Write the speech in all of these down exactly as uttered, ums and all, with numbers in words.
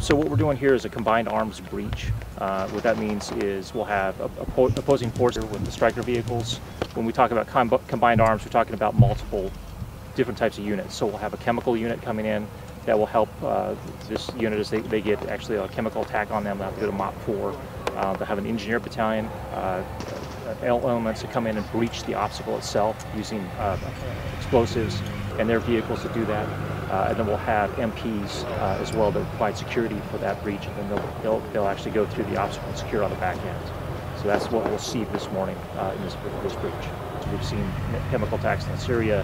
So what we're doing here is a combined arms breach. Uh, what that means is we'll have oppo opposing forces with the striker vehicles. When we talk about com combined arms, we're talking about multiple different types of units. So we'll have a chemical unit coming in that will help uh, this unit as they, they get actually a chemical attack on them. They'll have to go to M O P four. Uh, they'll have an engineer battalion, uh, elements to come in and breach the obstacle itself using uh, explosives and their vehicles to do that. Uh, and then we'll have M Ps uh, as well that provide security for that breach, and then they'll, they'll, they'll actually go through the obstacle and secure on the back end. So that's what we'll see this morning uh, in this, this breach. So we've seen chemical attacks in Syria,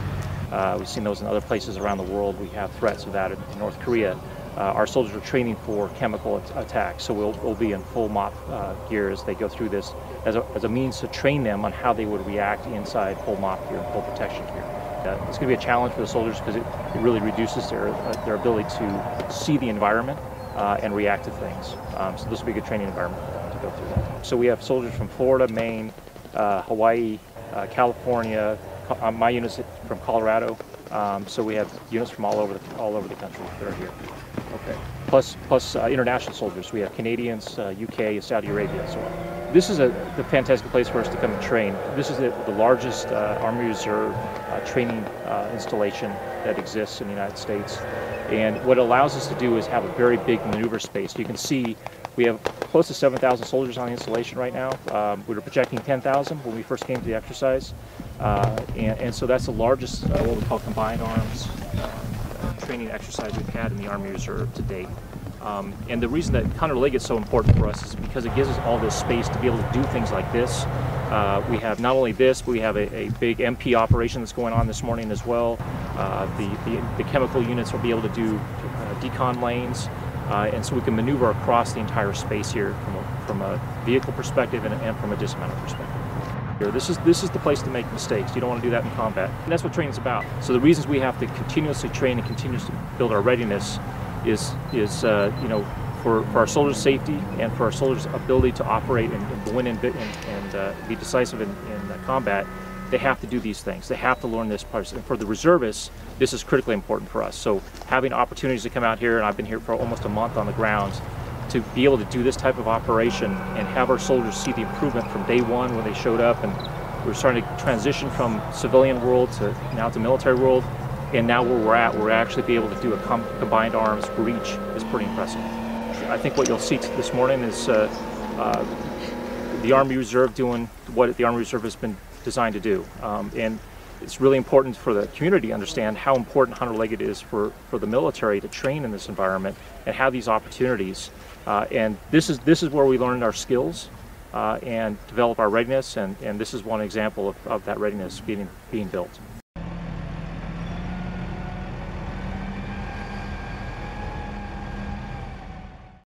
uh, we've seen those in other places around the world. We have threats of that in North Korea. Uh, our soldiers are training for chemical at attacks, so we'll, we'll be in full M O P uh, gear as they go through this as a, as a means to train them on how they would react inside full M O P gear and full protection gear. Uh, it's going to be a challenge for the soldiers because it, it really reduces their, uh, their ability to see the environment uh, and react to things. Um, so this will be a good training environment for them to go through that. So we have soldiers from Florida, Maine, uh, Hawaii, uh, California, uh, my unit's from Colorado. Um, so we have units from all over the, all over the country that are here. Okay. Plus, plus uh, international soldiers. We have Canadians, uh, U K, Saudi Arabia, and so on. This is a, a fantastic place for us to come and train. This is the, the largest uh, Army Reserve uh, training uh, installation that exists in the United States. And what it allows us to do is have a very big maneuver space. You can see we have close to seven thousand soldiers on the installation right now. Um, we were projecting ten thousand when we first came to the exercise. Uh, and, and so that's the largest, uh, what we call combined arms training exercise we've had in the Army Reserve to date. Um, and the reason that Hunter Liggett is so important for us is because it gives us all this space to be able to do things like this. Uh, we have not only this, but we have a, a big M P operation that's going on this morning as well. Uh, the, the, the chemical units will be able to do uh, decon lanes, uh, and so we can maneuver across the entire space here from a, from a vehicle perspective and, and from a dismounted perspective. This is, this is the place to make mistakes. You don't want to do that in combat. And that's what training's about. So the reasons we have to continuously train and continuously build our readiness is, is uh, you know, for, for our soldiers' safety and for our soldiers' ability to operate and, and win and, and uh, be decisive in, in uh, combat. They have to do these things. They have to learn this part. And for the reservists, this is critically important for us. So having opportunities to come out here, and I've been here for almost a month on the ground, to be able to do this type of operation and have our soldiers see the improvement from day one when they showed up, and we're starting to transition from civilian world to now to military world, and now where we're at, we're actually be able to do a com combined arms breach is pretty impressive. I think what you'll see this morning is uh, uh, the Army Reserve doing what the Army Reserve has been designed to do, um, and it's really important for the community to understand how important Hunter Liggett is for, for the military to train in this environment and have these opportunities. Uh, and this is, this is where we learned our skills uh, and develop our readiness, and, and this is one example of, of that readiness being, being built.